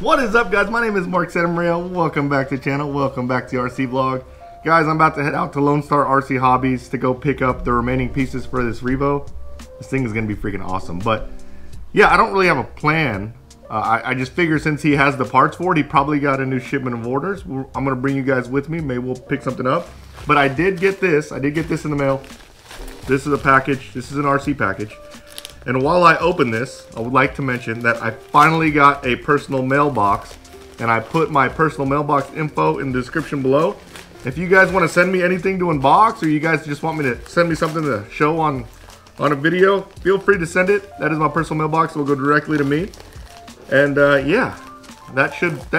What is up, guys? My name is Mark Santa Maria. Welcome back to the channel. Welcome back to the RC vlog. Guys, I'm about to head out to Lone Star RC Hobbies to go pick up the remaining pieces for this Revo. This thing is going to be freaking awesome. But yeah, I don't really have a plan. I just figure since he has the parts for it, he probably got a new shipment of orders. I'm going to bring you guys with me. Maybe we'll pick something up. But I did get this. I did get this in the mail. This is a package. This is an RC package. And while I open this, I would like to mention that I finally got a personal mailbox, and I put my personal mailbox info in the description below. If you guys want to send me anything to unbox, or you guys just want me to send me something to show on a video, feel free to send it. That is my personal mailbox. It will go directly to me. And yeah, that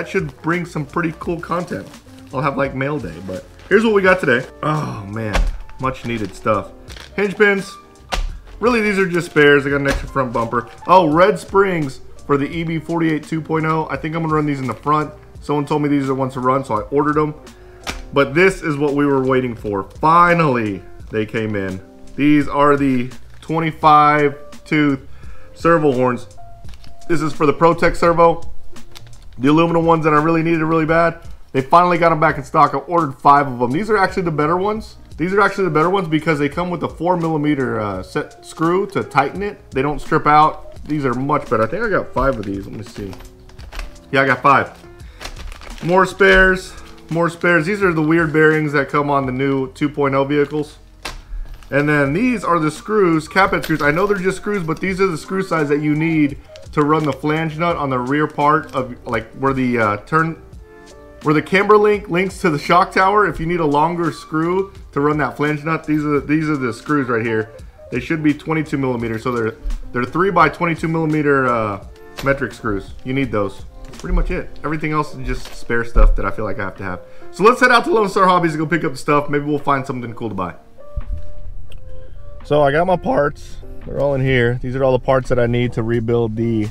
should bring some pretty cool content. I'll have like mail day, but here's what we got today. Oh man, much needed stuff. Hinge pins. Really, these are just spares. I got an extra front bumper. Oh, red springs for the EB48 2.0. I think I'm gonna run these in the front. Someone told me these are the ones to run, so I ordered them. But this is what we were waiting for. Finally, they came in. These are the 25-tooth servo horns. This is for the Protec servo. The aluminum ones that I really needed really bad. They finally got them back in stock. I ordered 5 of them. These are actually the better ones. These are actually the better ones because they come with a 4mm set screw to tighten it. They don't strip out. These are much better. I think I got 5 of these. Let me see. Yeah, I got 5. More spares. More spares. These are the weird bearings that come on the new 2.0 vehicles. And then these are the screws, cap head screws. I know they're just screws, but these are the screw size that you need to run the flange nut on the rear part of, like, where the where the camber link links to the shock tower. If you need a longer screw to run that flange nut, these are the screws right here. They should be 22mm, so they're 3 by 22mm metric screws. You need those. That's pretty much it. Everything else is just spare stuff that I feel like I have to have. So let's head out to Lone Star Hobbies and go pick up the stuff. Maybe we'll find something cool to buy. So I got my parts. They're all in here. These are all the parts that I need to rebuild the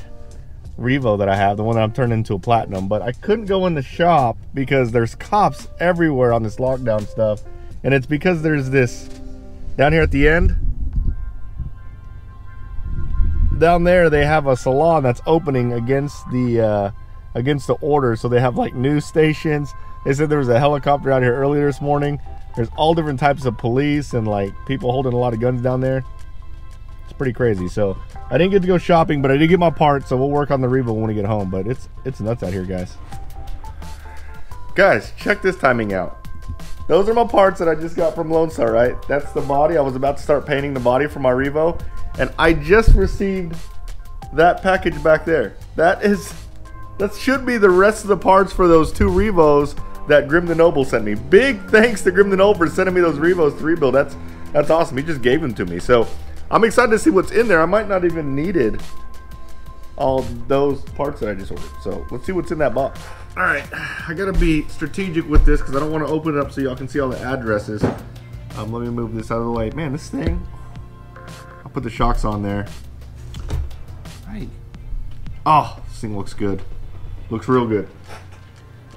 Revo that I have, the one that I'm turning into a platinum. But I couldn't go in the shop because there's cops everywhere on this lockdown stuff, and it's because there's this down here at the end down there. They have a salon that's opening against the order, so they have like news stations. They said there was a helicopter out here earlier this morning. There's all different types of police and like people holding a lot of guns down there. It's pretty crazy. So I didn't get to go shopping, but I did get my parts, so we'll work on the Revo when we get home. But it's nuts out here, guys. Guys, check this timing out. Those are my parts that I just got from Lone Star, right? That's the body. I was about to start painting the body for my Revo, and I just received that package back there. That should be the rest of the parts for those 2 Revos that Grim the Noble sent me. Big thanks to Grim the Noble for sending me those Revos to rebuild. That's awesome. He just gave them to me. So I'm excited to see what's in there. I might not even needed all those parts that I just ordered. So let's see what's in that box. All right, I gotta be strategic with this because I don't want to open it up so y'all can see all the addresses. Let me move this out of the way. Man, this thing, I'll put the shocks on there. Right. Oh, this thing looks good. Looks real good.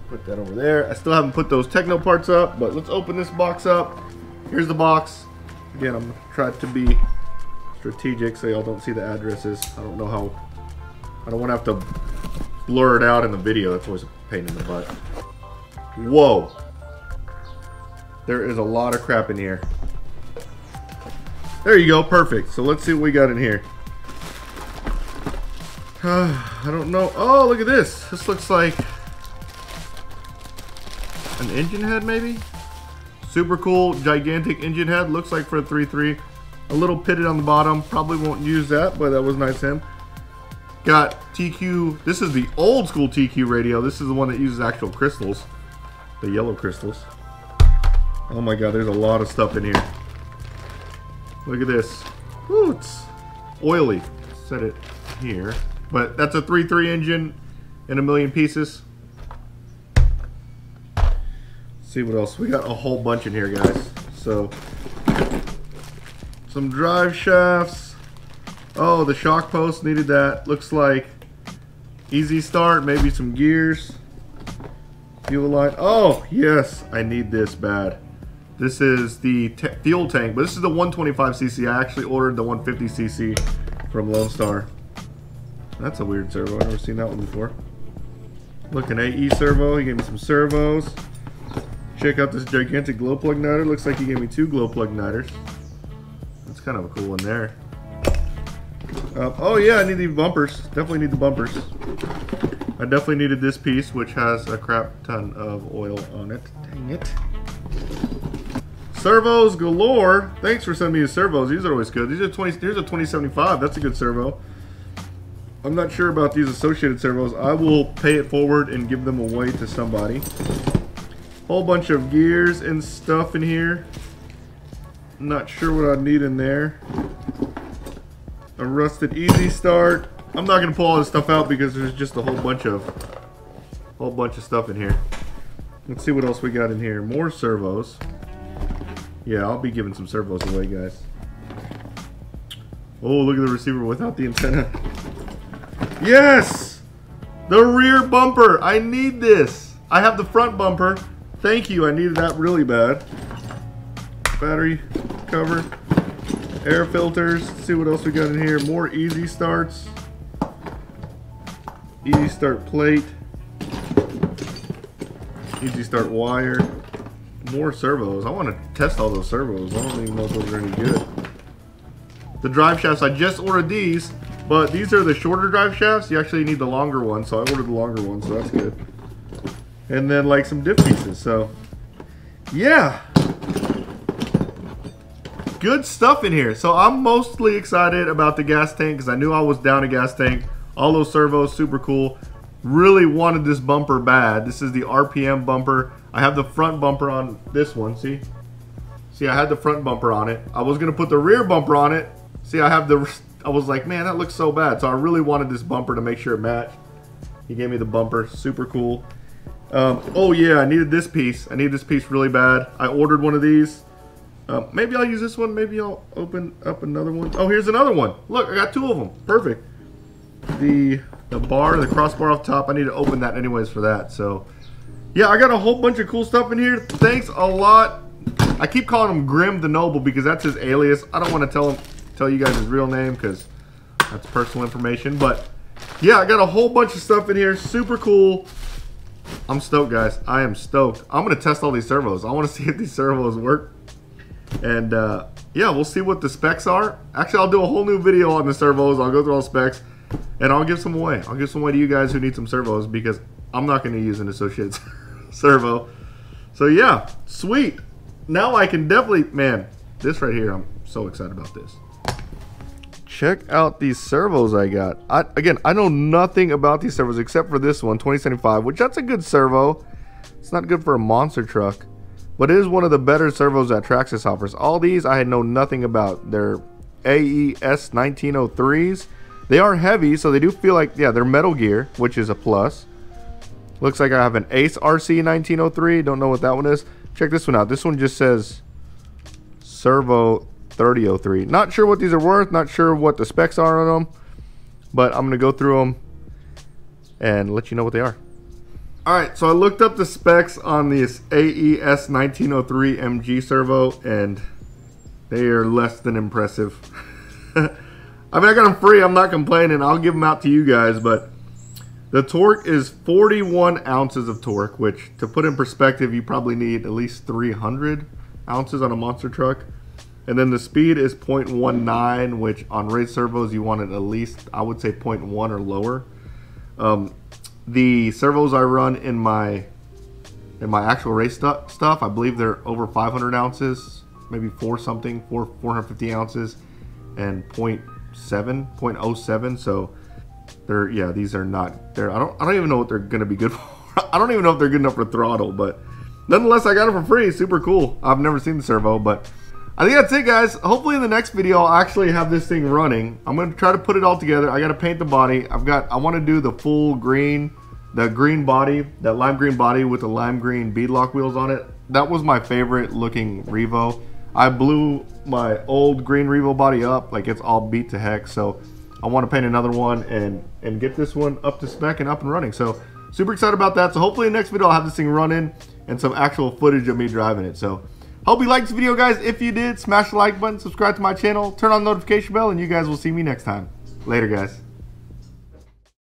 Put that over there. I still haven't put those Tekno parts up, but let's open this box up. Here's the box. Again, I'm trying to be strategic so y'all don't see the addresses. I don't know how, I don't want to have to blur it out in the video. That's always a pain in the butt. Whoa, there is a lot of crap in here. There you go, perfect. So let's see what we got in here. I don't know. Oh, look at this. This looks like an engine head, maybe. Super cool, gigantic engine head. Looks like for a 3.3. A little pitted on the bottom. Probably won't use that, but that was nice of him. Got TQ. This is the old school TQ radio. This is the one that uses actual crystals. The yellow crystals. Oh my god, there's a lot of stuff in here. Look at this. Ooh, it's oily. Set it here. But that's a 3.3 engine in a million pieces. Let's see what else. We got a whole bunch in here, guys. So some drive shafts. Oh, the shock post, needed that. Looks like easy start, maybe some gears. Fuel line. Oh, yes, I need this bad. This is the fuel tank, but this is the 125cc. I actually ordered the 150cc from Lone Star. That's a weird servo. I've never seen that one before. Look, an AE servo. He gave me some servos. Check out this gigantic glow plug niter. Looks like he gave me two glow plug niters. That's kind of a cool one there. Oh yeah, I need the bumpers. Definitely need the bumpers. I definitely needed this piece, which has a crap ton of oil on it. Dang it. Servos galore. Thanks for sending me the servos. These are always good. These are 20. Here's a 2075. That's a good servo. I'm not sure about these associated servos. I will pay it forward and give them away to somebody. Whole bunch of gears and stuff in here. Not sure what I need in there. A rusted easy start. I'm not gonna pull all this stuff out because there's just a whole bunch of stuff in here. Let's see what else we got in here. More servos. Yeah, I'll be giving some servos away, guys. Oh, look at the receiver without the antenna. Yes! The rear bumper. I need this. I have the front bumper. Thank you. I needed that really bad. Battery cover. Air filters. Let's see what else we got in here. More easy starts. Easy start plate, easy start wire, more servos. I want to test all those servos. I don't even know if those are any good. The drive shafts, I just ordered these, but these are the shorter drive shafts. You actually need the longer one, so I ordered the longer one, so that's good. And then like some diff pieces, so yeah. Good stuff in here. So I'm mostly excited about the gas tank because I knew I was down a gas tank. All those servos, super cool. Really wanted this bumper bad. This is the RPM bumper. I have the front bumper on this one, see? See, I had the front bumper on it. I was gonna put the rear bumper on it. See, I was like, man, that looks so bad. So I really wanted this bumper to make sure it matched. He gave me the bumper, super cool. Oh yeah, I needed this piece. I need this piece really bad. I ordered one of these. Maybe I'll use this one, maybe I'll open up another one. Oh, here's another one. Look, I got two of them, perfect. The bar, the crossbar off top, I need to open that anyways for that. So yeah, I got a whole bunch of cool stuff in here. Thanks a lot. I keep calling him Grim the Noble because that's his alias. I don't want to tell you guys his real name because that's personal information. But yeah, I got a whole bunch of stuff in here, super cool. I'm stoked, guys. I am stoked. I'm gonna test all these servos. I want to see if these servos work, and yeah, we'll see what the specs are. Actually, I'll do a whole new video on the servos. I'll go through all the specs and I'll give some away. I'll give some away to you guys who need some servos because I'm not going to use an associated servo. So yeah, sweet. Now I can definitely, man, this right here, I'm so excited about this. Check out these servos I got. Again, I know nothing about these servos except for this one, 2075, which that's a good servo. It's not good for a monster truck, but it is one of the better servos that Traxxas offers. All these I know nothing about. They're AE RC-1903s. They are heavy, so they do feel like, yeah, they're metal gear, which is a plus. Looks like I have an Ace RC-1903. Don't know what that one is. Check this one out. This one just says Servo-3003. Not sure what these are worth. Not sure what the specs are on them. But I'm going to go through them and let you know what they are. All right, so I looked up the specs on this AES 1903 MG servo, and they are less than impressive. I mean, I got them free, I'm not complaining. I'll give them out to you guys, but the torque is 41 ounces of torque, which to put in perspective, you probably need at least 300 ounces on a monster truck. And then the speed is 0.19, which on race servos, you want it at least, I would say 0.1 or lower. The servos I run in my actual race stuff, I believe they're over 500 ounces, maybe 450 ounces and 0.07, so they're, yeah, these are not, they're, I don't even know what they're gonna be good for. I don't even know if they're good enough for throttle, but nonetheless, I got them for free. Super cool. I've never seen the servo, but I think that's it, guys. Hopefully in the next video I'll actually have this thing running. I'm gonna try to put it all together. I gotta paint the body. I want to do the full green, the green body, that lime green body with the lime green beadlock wheels on it. That was my favorite looking Revo. I blew my old green Revo body up, like it's all beat to heck, so I want to paint another one and get this one up to spec and up and running. So super excited about that. So hopefully in the next video I'll have this thing running and some actual footage of me driving it. So hope you liked this video, guys. If you did, smash the like button, subscribe to my channel, turn on the notification bell, and you guys will see me next time. Later, guys.